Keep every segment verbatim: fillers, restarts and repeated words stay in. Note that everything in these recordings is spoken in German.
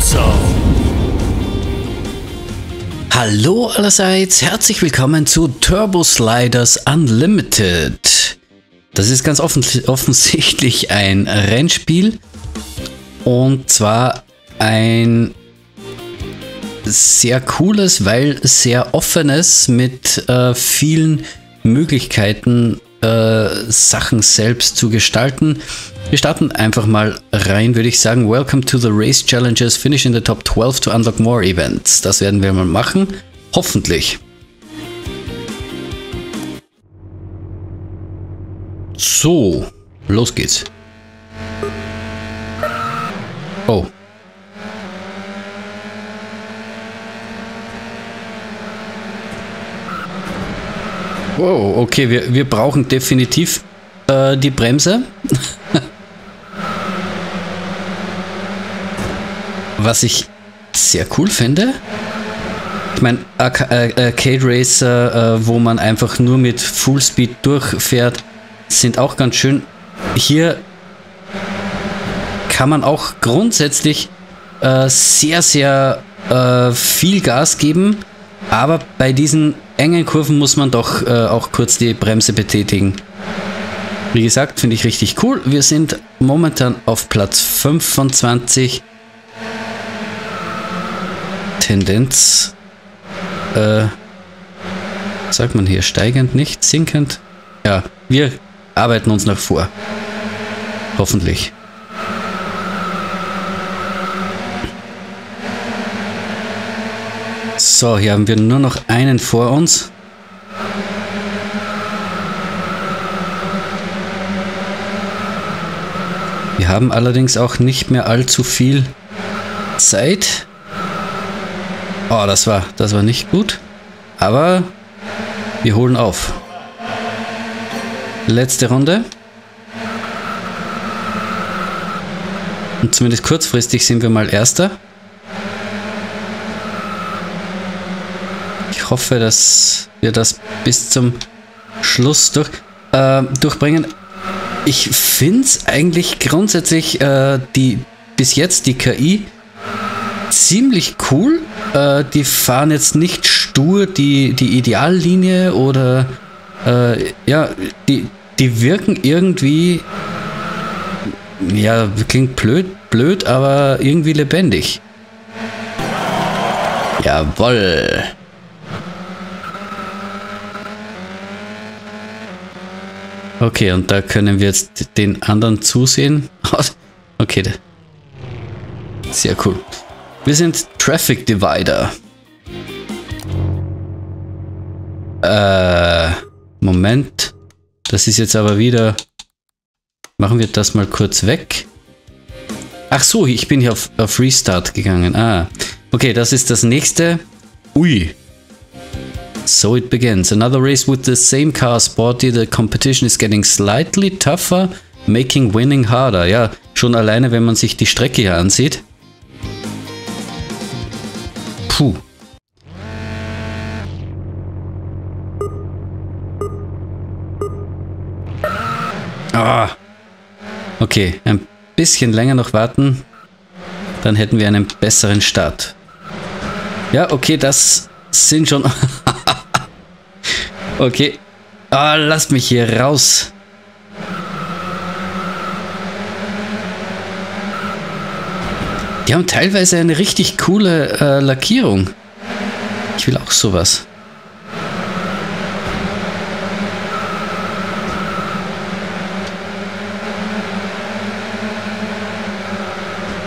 So. Hallo allerseits, herzlich willkommen zu Turbo Sliders Unlimited. Das ist ganz offens- offensichtlich ein Rennspiel. Und zwar ein sehr cooles, weil sehr offenes mit äh, vielen Möglichkeiten, äh, Sachen selbst zu gestalten. Wir starten einfach mal rein, würde ich sagen. Welcome to the Race Challenges. Finish in the top twelve to unlock more events. Das werden wir mal machen. Hoffentlich. So, los geht's. Oh. Wow, okay, wir, wir brauchen definitiv äh, die Bremse. Was ich sehr cool finde, ich meine, Arcade Racer, äh, wo man einfach nur mit Fullspeed durchfährt, sind auch ganz schön. Hier kann man auch grundsätzlich äh, sehr, sehr äh, viel Gas geben, aber bei diesen engen Kurven muss man doch äh, auch kurz die Bremse betätigen. Wie gesagt, finde ich richtig cool. Wir sind momentan auf Platz fünfundzwanzig. Tendenz, äh, sagt man hier, steigend, nicht sinkend? Ja, wir arbeiten uns nach vor. Hoffentlich. So, hier haben wir nur noch einen vor uns. Wir haben allerdings auch nicht mehr allzu viel Zeit. Oh, das war, das war nicht gut. Aber wir holen auf. Letzte Runde. Und zumindest kurzfristig sind wir mal Erster. Ich hoffe, dass wir das bis zum Schluss durch, äh, durchbringen. Ich finde es eigentlich grundsätzlich äh, die bis jetzt die K I ziemlich cool. Äh, die fahren jetzt nicht stur die, die Ideallinie oder äh, ja, die, die wirken irgendwie, ja, klingt blöd, blöd, aber irgendwie lebendig. Jawohl. Okay, und da können wir jetzt den anderen zusehen. Okay, sehr cool. Wir sind Traffic Divider. Äh, Moment. Das ist jetzt aber wieder... Machen wir das mal kurz weg. Ach so, ich bin hier auf, auf Restart gegangen. Ah, okay, das ist das nächste. Ui. So it begins. Another race with the same car sporty. The competition is getting slightly tougher, making winning harder. Ja, schon alleine, wenn man sich die Strecke hier ansieht. Puh. Ah. Okay, ein bisschen länger noch warten. Dann hätten wir einen besseren Start. Ja, okay, das sind schon... Okay. Ah, lasst mich hier raus. Die haben teilweise eine richtig coole äh, Lackierung. Ich will auch sowas.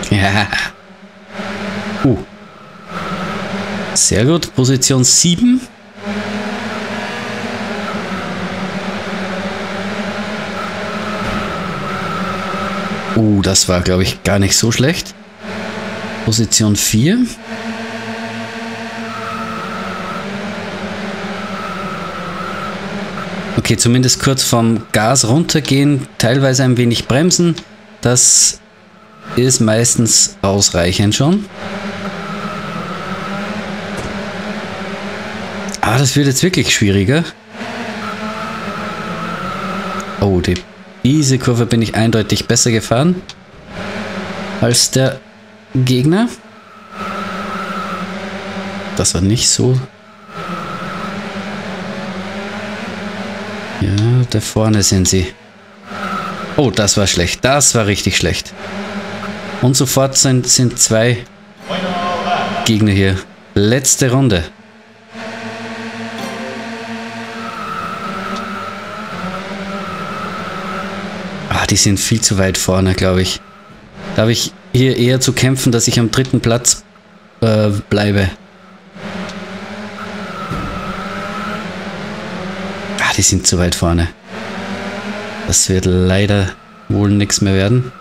Ja. Uh. Sehr gut. Position sieben. Uh, das war, glaube ich, gar nicht so schlecht. Position vier. Okay, zumindest kurz vom Gas runtergehen, teilweise ein wenig bremsen. Das ist meistens ausreichend schon. Ah, das wird jetzt wirklich schwieriger. Oh, die, diese Kurve bin ich eindeutig besser gefahren als der Gegner. dass er nicht so... Ja, da vorne sind sie. Oh, das war schlecht. Das war richtig schlecht. Und sofort sind, sind zwei Gegner hier. Letzte Runde. Ah, die sind viel zu weit vorne, glaube ich. Da habe ich hier eher zu kämpfen, dass ich am dritten Platz äh, bleibe. Ah, die sind zu weit vorne. Das wird leider wohl nichts mehr werden.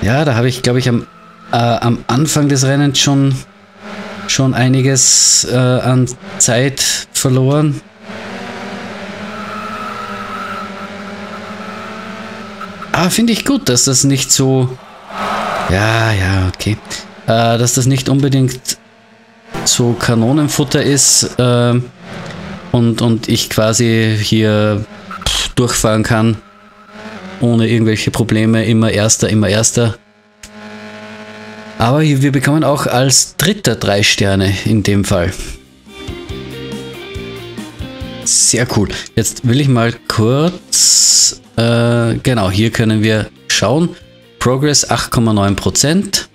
Ja, da habe ich, glaube ich, am, äh, am Anfang des Rennens schon, schon einiges äh, an Zeit verloren. Ah, finde ich gut, dass das nicht so... Ja, ja, okay. Äh, dass das nicht unbedingt so Kanonenfutter ist äh, und, und ich quasi hier durchfahren kann. Ohne irgendwelche Probleme, immer erster, immer erster. Aber wir bekommen auch als dritter drei Sterne in dem Fall. Sehr cool. Jetzt will ich mal kurz... Äh, genau, hier können wir schauen. Progress acht Komma neun Prozent.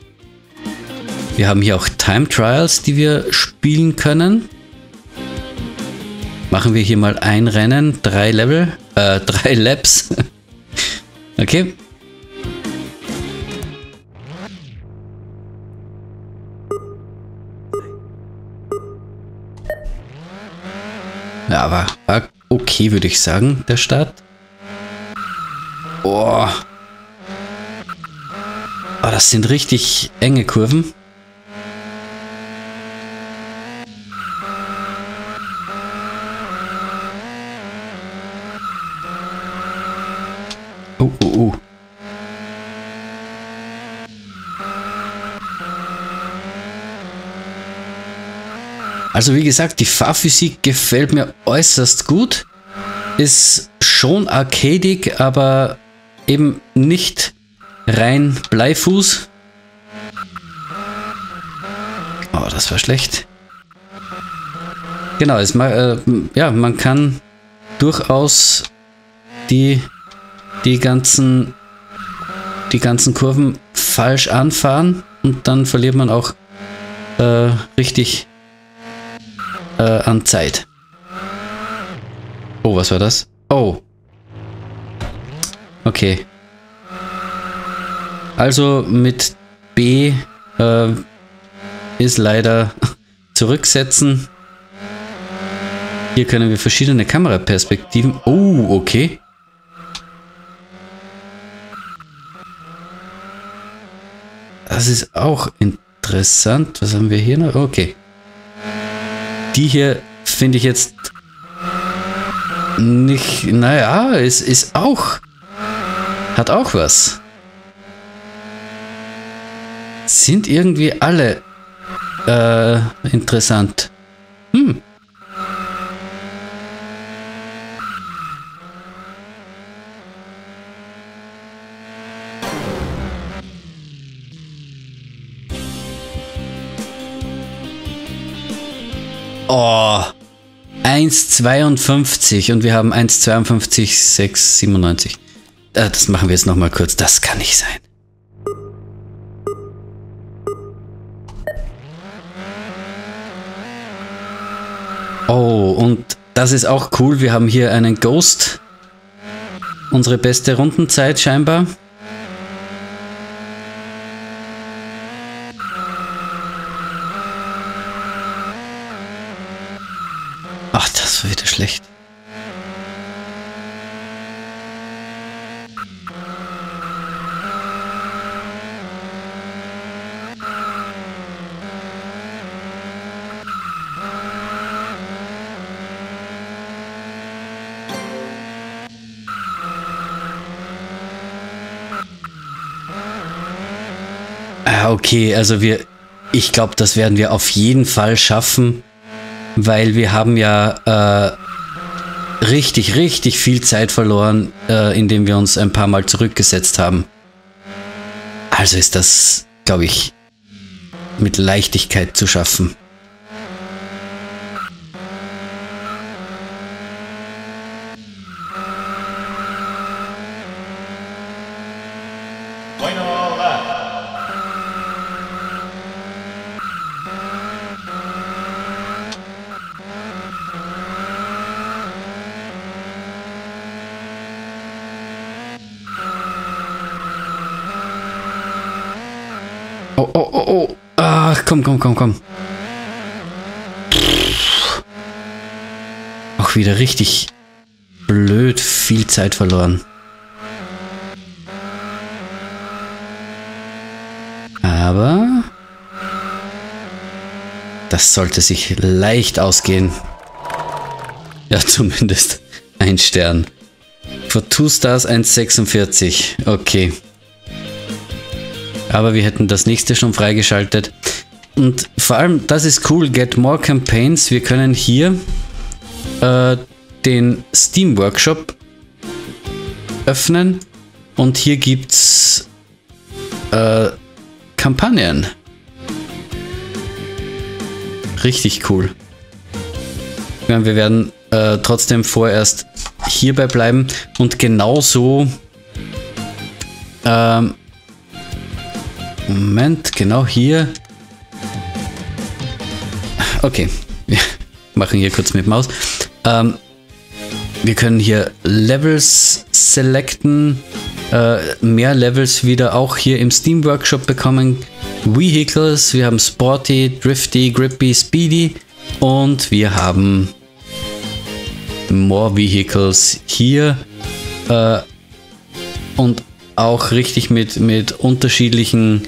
Wir haben hier auch Time Trials, die wir spielen können. Machen wir hier mal ein Rennen, drei Level, äh, drei Laps. Okay. Ja, war, war okay, würde ich sagen, der Start. Boah. Oh, das sind richtig enge Kurven. Oh, oh, oh. Also wie gesagt, die Fahrphysik gefällt mir äußerst gut. Ist schon arcadig, aber eben nicht rein Bleifuß. Oh, das war schlecht. Genau, es, äh, ja, man kann durchaus die... Die ganzen, die ganzen Kurven falsch anfahren und dann verliert man auch äh, richtig äh, an Zeit. Oh, was war das? Oh. Okay. Also mit B äh, ist leider zurücksetzen. Hier können wir verschiedene Kameraperspektiven... Oh, okay. Das ist auch interessant. Was haben wir hier noch? Okay. Die hier finde ich jetzt nicht... Naja, es ist auch... Hat auch was. Sind irgendwie alle äh, interessant. Hm. Oh, eins Komma zweiundfünfzig und wir haben eins Komma fünf zwei sechs neun sieben. Das machen wir jetzt nochmal kurz, das kann nicht sein. Oh, und das ist auch cool, wir haben hier einen Ghost. Unsere beste Rundenzeit scheinbar. Ach, das war wieder schlecht. Ah, okay, also wir... Ich glaube, das werden wir auf jeden Fall schaffen. Weil wir haben ja äh, richtig, richtig viel Zeit verloren, äh, indem wir uns ein paar Mal zurückgesetzt haben. Also ist das, glaube ich, mit Leichtigkeit zu schaffen. Oh, oh, oh, oh. Ach, komm, komm, komm, komm. Pff. Auch wieder richtig blöd viel Zeit verloren. Aber das sollte sich leicht ausgehen. Ja, zumindest ein Stern. For two Stars eins Komma sechsundvierzig. Okay. Aber wir hätten das nächste schon freigeschaltet. Und vor allem, das ist cool, Get More Campaigns. Wir können hier äh, den Steam Workshop öffnen. Und hier gibt es äh, Kampagnen. Richtig cool. Ich meine, wir werden äh, trotzdem vorerst hierbei bleiben. Und genauso... Ähm, Moment, genau hier. Okay, wir machen hier kurz mit Maus. Ähm, wir können hier Levels selecten. Äh, mehr Levels wieder auch hier im Steam Workshop bekommen. Vehicles, wir haben Sporty, Drifty, Grippy, Speedy. Und wir haben More Vehicles hier. Äh, und auch richtig mit, mit unterschiedlichen...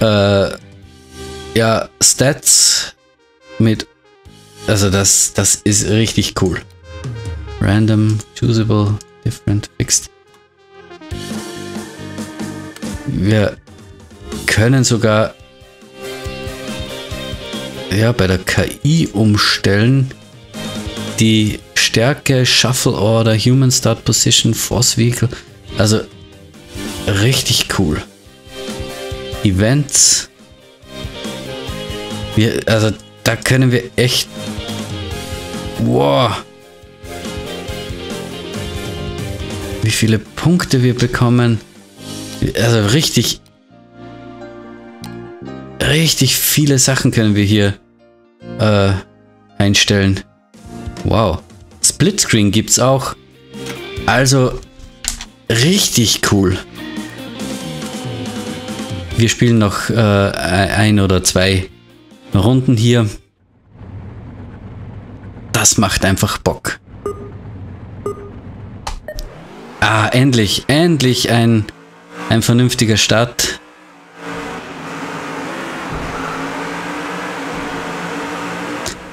Äh, ja, Stats mit, also das, das ist richtig cool. Random, choosable, different, fixed. Wir können sogar ja bei der K I umstellen, die Stärke, Shuffle Order, Human Start Position, Force Vehicle, also richtig cool. Events. Wir, also da können wir echt. Wow. Wie viele Punkte wir bekommen. Also richtig. Richtig viele Sachen können wir hier äh, einstellen. Wow. Splitscreen gibt es auch. Also richtig cool. Wir spielen noch äh, ein oder zwei Runden hier. Das macht einfach Bock. Ah, endlich, endlich ein, ein vernünftiger Start.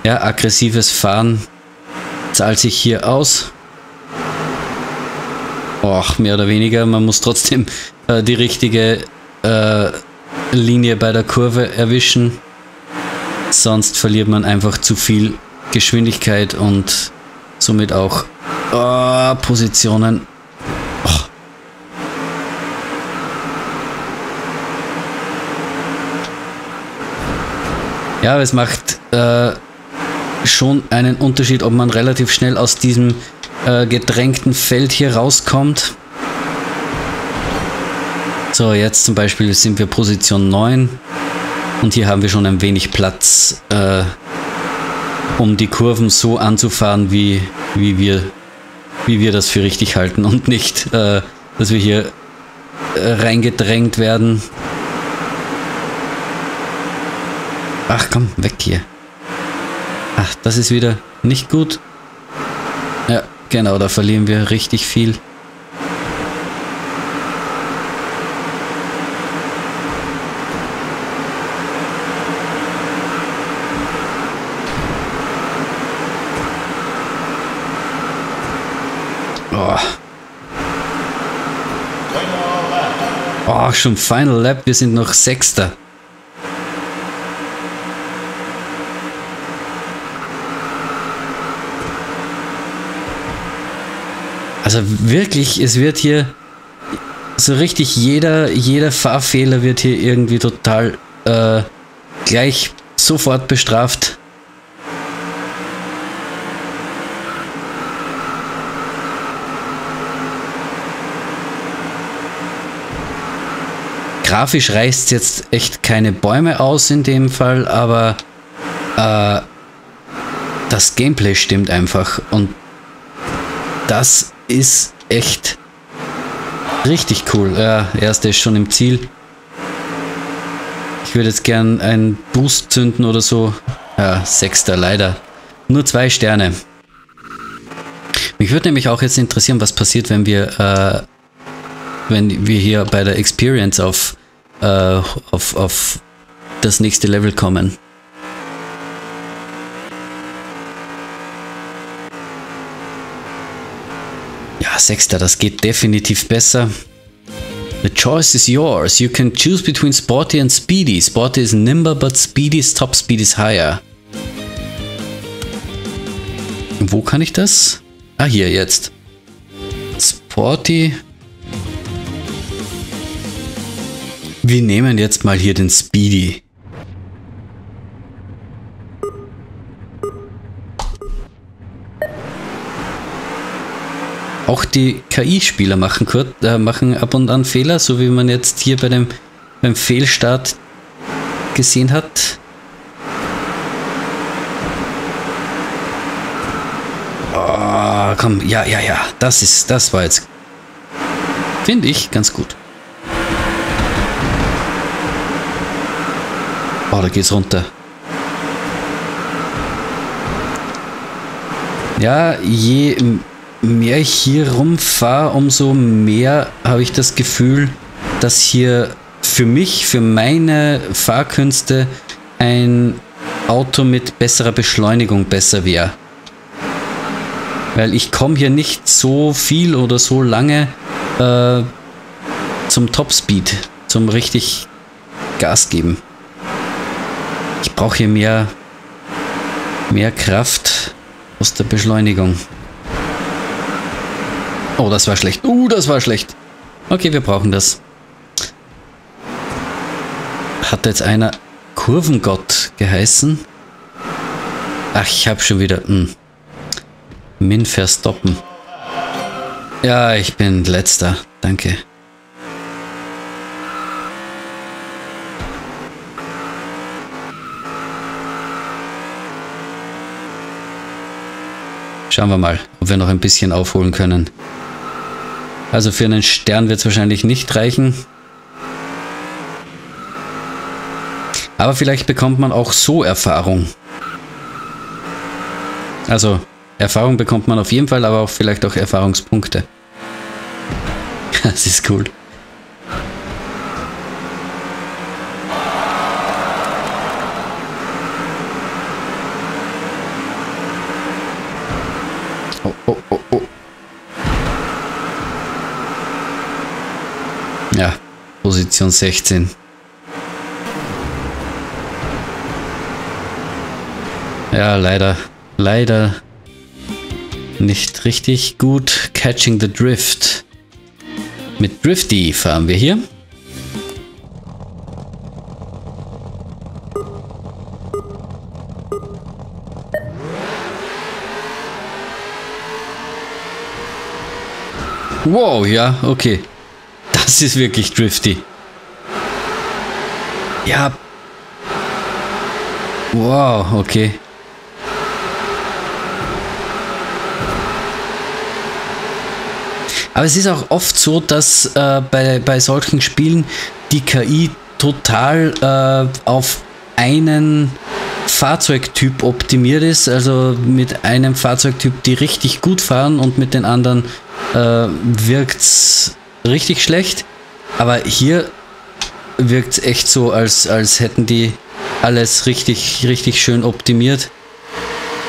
Ja, aggressives Fahren zahlt sich hier aus. Och, mehr oder weniger. Man muss trotzdem äh, die richtige... Linie bei der Kurve erwischen, sonst verliert man einfach zu viel Geschwindigkeit und somit auch oh, Positionen. Oh. Ja, aber es macht äh, schon einen Unterschied, ob man relativ schnell aus diesem äh, gedrängten Feld hier rauskommt. So, jetzt zum Beispiel sind wir Position neun und hier haben wir schon ein wenig Platz, äh, um die Kurven so anzufahren, wie, wie, wir, wie wir das für richtig halten und nicht, äh, dass wir hier äh, reingedrängt werden. Ach komm, weg hier. Ach, das ist wieder nicht gut. Ja, genau, da verlieren wir richtig viel. Oh, schon Final Lap, wir sind noch Sechster. Also wirklich, es wird hier so richtig jeder, jeder Fahrfehler wird hier irgendwie total äh, gleich sofort bestraft. Grafisch reißt jetzt echt keine Bäume aus in dem Fall, aber äh, das Gameplay stimmt einfach und das ist echt richtig cool. Ja, er ist schon im Ziel. Ich würde jetzt gern einen Boost zünden oder so. Ja, Sechster leider. Nur zwei Sterne. Mich würde nämlich auch jetzt interessieren, was passiert, wenn wir, äh, wenn wir hier bei der Experience auf Äh, auf, auf das nächste Level kommen. Ja, Sechster, das geht definitiv besser. The choice is yours. You can choose between Sporty and Speedy. Sporty is nimber, but Speedy's top speed is higher. Wo kann ich das? Ah, hier jetzt. Sporty. Wir nehmen jetzt mal hier den Speedy. Auch die K I-Spieler machen, kurz, äh, machen ab und an Fehler, so wie man jetzt hier bei dem, beim Fehlstart gesehen hat. Oh, komm, ja, ja, ja, das ist, das war jetzt, finde ich, ganz gut. Oh, da geht's runter. Ja, je mehr ich hier rumfahre, umso mehr habe ich das Gefühl, dass hier für mich, für meine Fahrkünste ein Auto mit besserer Beschleunigung besser wäre. Weil ich komme hier nicht so viel oder so lange äh, zum Topspeed, zum richtig Gas geben. Ich brauche hier mehr, mehr Kraft aus der Beschleunigung. Oh, das war schlecht. Uh, das war schlecht. Okay, wir brauchen das. Hat jetzt einer Kurvengott geheißen? Ach, ich habe schon wieder... Mh. Min Verstoppen. Ja, ich bin letzter. Danke. Schauen wir mal, ob wir noch ein bisschen aufholen können. Also für einen Stern wird es wahrscheinlich nicht reichen. Aber vielleicht bekommt man auch so Erfahrung. Also Erfahrung bekommt man auf jeden Fall, aber auch vielleicht auch Erfahrungspunkte. Das ist cool. Oh, oh, oh, oh. Ja, Position sechzehn. Ja, leider, leider nicht richtig gut. Catching the Drift. Mit Drifty fahren wir hier. Wow, ja, okay. Das ist wirklich drifty. Ja. Wow, okay. Aber es ist auch oft so, dass äh, bei, bei solchen Spielen die K I total äh, auf einen Fahrzeugtyp optimiert ist. Also mit einem Fahrzeugtyp, die richtig gut fahren und mit den anderen... Äh, wirkt's richtig schlecht, aber hier wirkt's echt so, als, als hätten die alles richtig, richtig schön optimiert.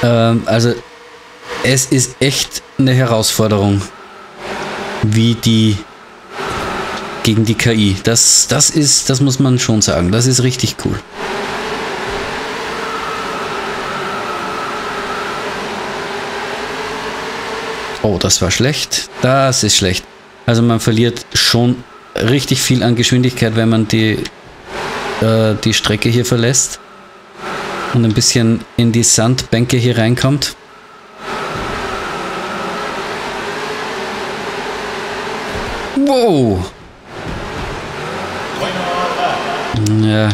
Ähm, also es ist echt eine Herausforderung, wie die gegen die K I. Das, das ist, das muss man schon sagen, das ist richtig cool. Oh, das war schlecht. Das ist schlecht. Also man verliert schon richtig viel an Geschwindigkeit, wenn man die, äh, die Strecke hier verlässt und ein bisschen in die Sandbänke hier reinkommt. Wow! Ja.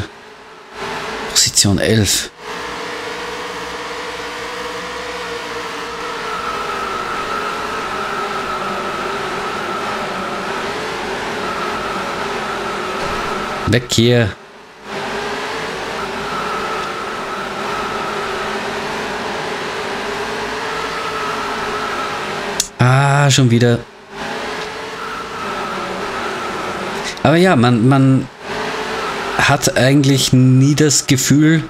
Position elf. Weg hier. Ah, schon wieder. Aber ja, man, man hat eigentlich nie das Gefühl,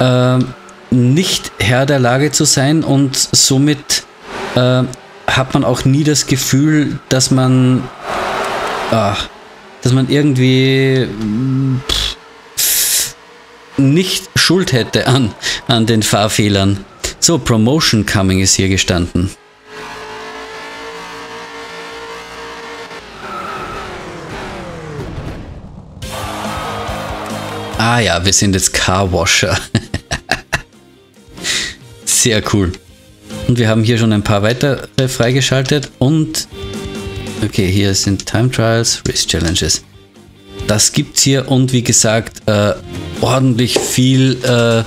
äh, nicht Herr der Lage zu sein, und somit äh, hat man auch nie das Gefühl, dass man... Ah, dass man irgendwie pff, nicht Schuld hätte an, an den Fahrfehlern. So, Promotion Coming ist hier gestanden. Ah ja, wir sind jetzt Carwasher. Sehr cool. Und wir haben hier schon ein paar weitere freigeschaltet und... Okay, hier sind Time Trials, Race Challenges. Das gibt's hier und wie gesagt, äh, ordentlich viel äh,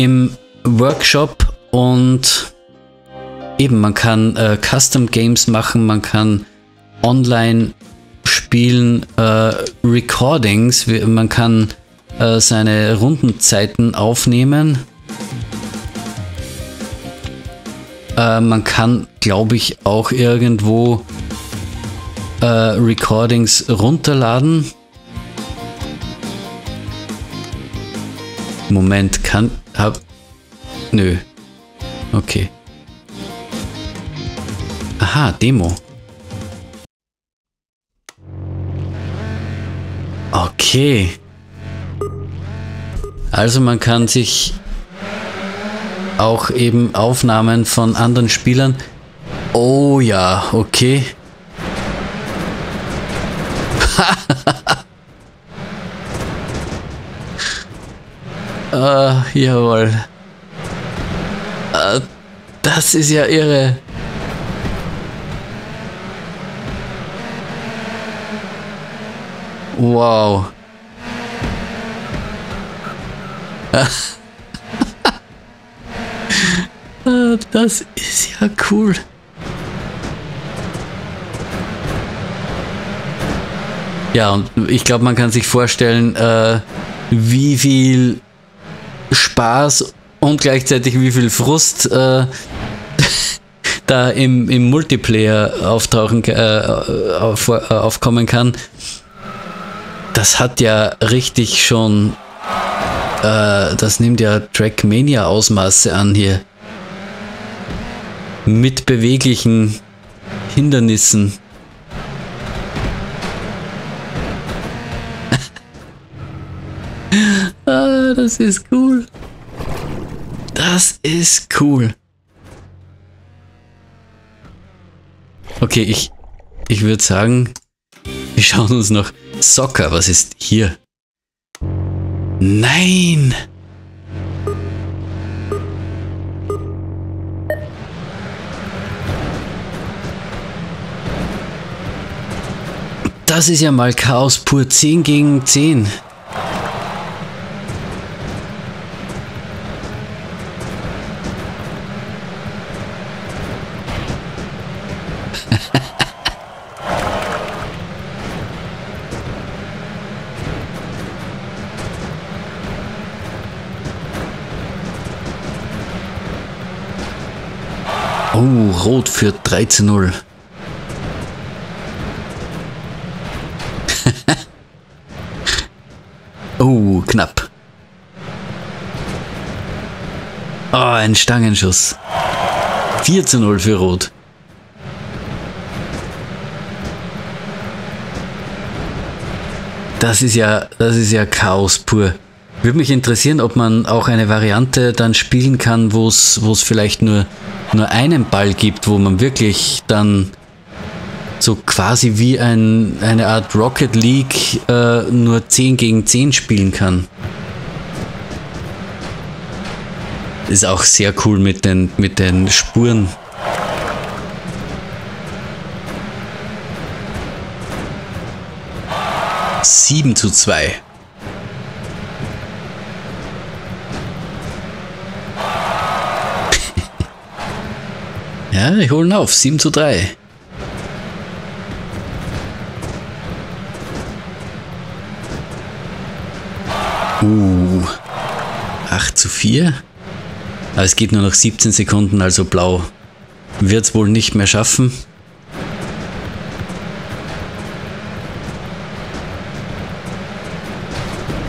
im Workshop, und eben, man kann äh, Custom Games machen, man kann online spielen, äh, Recordings, man kann äh, seine Rundenzeiten aufnehmen. Äh, man kann, glaube ich, auch irgendwo Uh, Recordings runterladen. Moment, kann... Hab... Nö. Okay. Aha, Demo. Okay. Also man kann sich auch eben Aufnahmen von anderen Spielern... Oh ja, okay. Ah, jawohl. Ah, das ist ja irre. Wow. Ah, das ist ja cool. Ja, und ich glaube, man kann sich vorstellen, äh, wie viel Spaß und gleichzeitig wie viel Frust äh, da im, im Multiplayer auftauchen, äh, auf, äh, aufkommen kann. Das hat ja richtig schon, äh, das nimmt ja Trackmania-Ausmaße an hier. Mit beweglichen Hindernissen. Das ist cool. Das ist cool. Okay, ich, ich würde sagen, wir schauen uns noch Soccer. Was ist hier? Nein! Das ist ja mal Chaos pur. zehn gegen zehn. Oh, Rot für dreizehn null. Oh, knapp. Oh, ein Stangenschuss. vier zu null für Rot. Das ist ja, das ist ja Chaos pur. Würde mich interessieren, ob man auch eine Variante dann spielen kann, wo es wo es vielleicht nur, nur einen Ball gibt, wo man wirklich dann so quasi wie ein, eine Art Rocket League äh, nur zehn gegen zehn spielen kann. Ist auch sehr cool mit den, mit den Spuren. sieben zu zwei. Ja, ich hole ihn auf. sieben zu drei. Uh. acht zu vier. Aber es geht nur noch siebzehn Sekunden, also blau wird es wohl nicht mehr schaffen.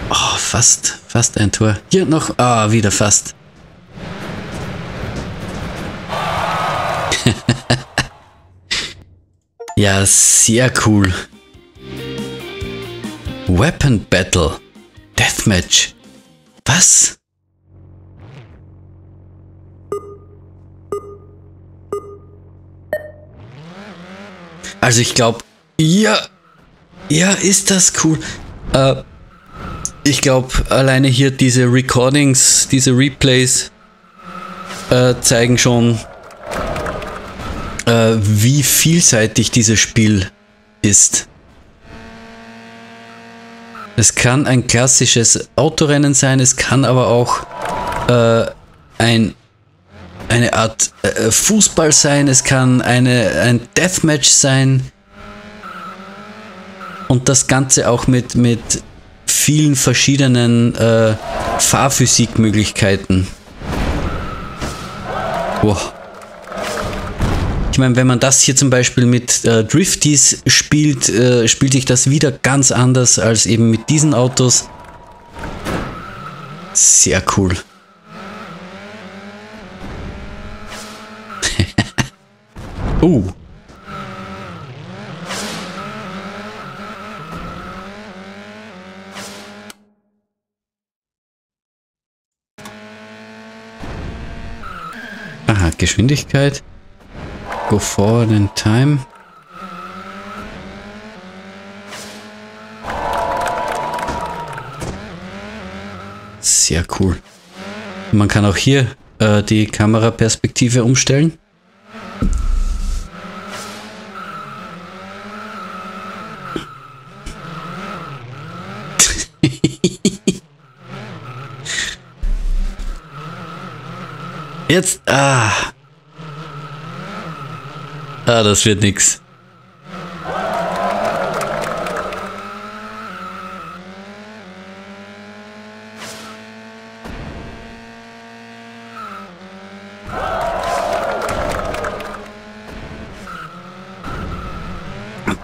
Oh, fast, fast ein Tor. Hier noch, ah, wieder fast. Ja, sehr cool. Weapon Battle. Deathmatch. Was? Also ich glaube, ja, ja, ist das cool. Äh, ich glaube, alleine hier diese Recordings, diese Replays äh, zeigen schon, äh, wie vielseitig dieses Spiel ist. Es kann ein klassisches Autorennen sein, es kann aber auch äh, ein eine Art äh, Fußball sein, es kann eine, ein Deathmatch sein und das Ganze auch mit, mit vielen verschiedenen äh, Fahrphysikmöglichkeiten. Wow. Ich meine, wenn man das hier zum Beispiel mit äh, Drifties spielt, äh, spielt sich das wieder ganz anders als eben mit diesen Autos. Sehr cool. Uh. Aha, Geschwindigkeit. Go forward in time. Sehr cool. Man kann auch hier äh, die Kameraperspektive umstellen. Jetzt, ah. Ah, das wird nix.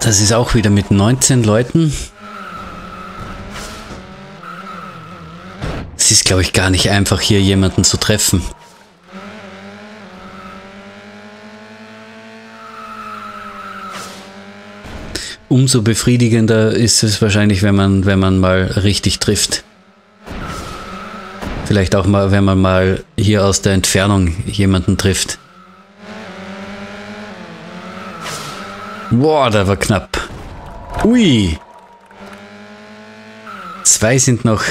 Das ist auch wieder mit neunzehn Leuten. Es ist, glaube ich, gar nicht einfach, hier jemanden zu treffen. Umso befriedigender ist es wahrscheinlich, wenn man, wenn man mal richtig trifft. Vielleicht auch mal, wenn man mal hier aus der Entfernung jemanden trifft. Boah, da war knapp. Ui! Zwei sind noch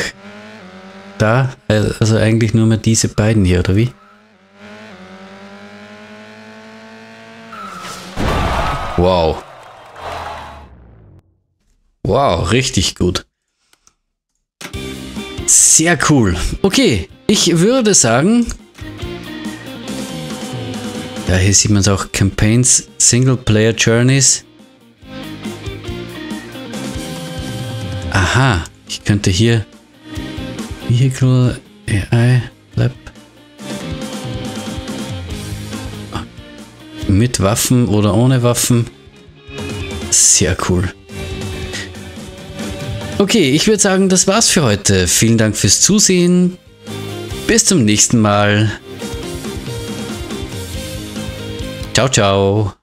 da, also eigentlich nur mehr diese beiden hier, oder wie? Wow. Wow, richtig gut. Sehr cool. Okay, ich würde sagen... Ja, hier sieht man es auch. Campaigns, Singleplayer Journeys. Aha, ich könnte hier... Vehicle, A I, Lab... Mit Waffen oder ohne Waffen. Sehr cool. Okay, ich würde sagen, das war's für heute. Vielen Dank fürs Zusehen. Bis zum nächsten Mal. Ciao, ciao.